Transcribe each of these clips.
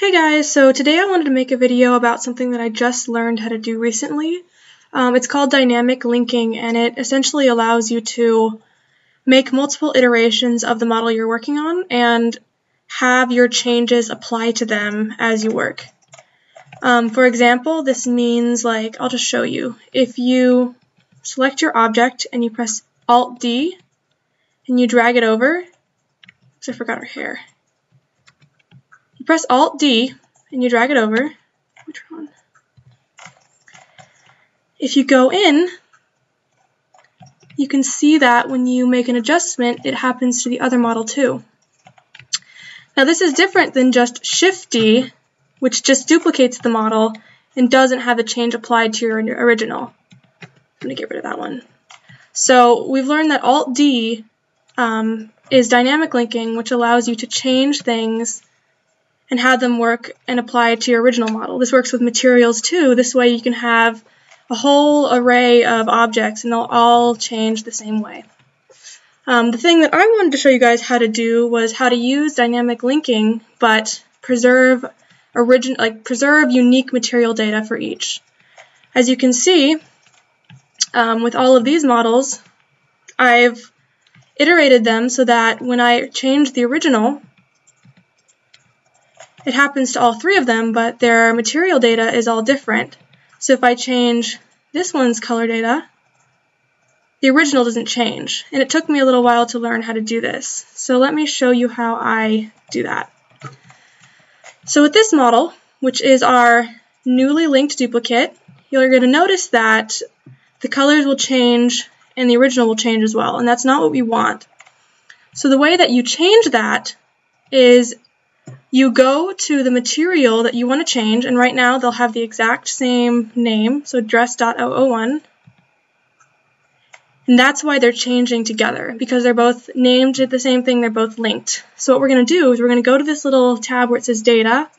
Hey guys, so today I wanted to make a video about something that I just learned how to do recently. It's called dynamic linking, and it essentially allows you to make multiple iterations of the model you're working on and have your changes apply to them as you work. For example, this means, like, I'll just show you. If you select your object and you press Alt-D and you drag it over, because I forgot our hair. You press Alt-D and you drag it over. Which one? If you go in, you can see that when you make an adjustment, it happens to the other model too. Now this is different than just Shift-D, which just duplicates the model and doesn't have a change applied to your original. I'm gonna get rid of that one. So we've learned that Alt-D is dynamic linking, which allows you to change things and have them work and apply to your original model. This works with materials too. This way you can have a whole array of objects and they'll all change the same way. The thing that I wanted to show you guys how to do was how to use dynamic linking, but preserve unique material data for each. As you can see, with all of these models, I've iterated them so that when I change the original, it happens to all three of them, but their material data is all different. So if I change this one's color data, the original doesn't change. And it took me a little while to learn how to do this. So let me show you how I do that. So with this model, which is our newly linked duplicate, you're going to notice that the colors will change and the original will change as well. And that's not what we want. So the way that you change that is you go to the material that you want to change, and right now they'll have the exact same name, so dress.001. And that's why they're changing together, because they're both named the same thing, they're both linked. So what we're going to do is we're going to go to this little tab where it says Data.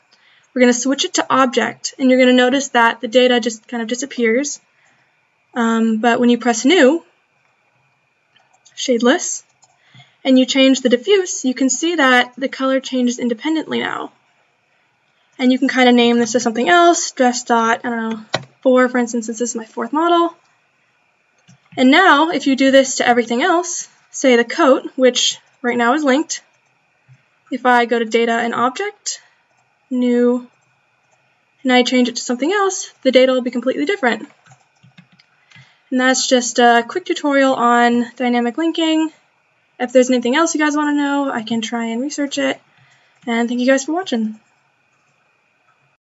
We're going to switch it to Object, and you're going to notice that the data just kind of disappears. But when you press New, Shadeless, and you change the diffuse, you can see that the color changes independently now. And you can kind of name this to something else, dress.4, for instance, since this is my fourth model. And now, if you do this to everything else, say the coat, which right now is linked, if I go to Data and Object, New, and I change it to something else, the data will be completely different. And that's just a quick tutorial on dynamic linking. If there's anything else you guys want to know, I can try and research it. And thank you guys for watching.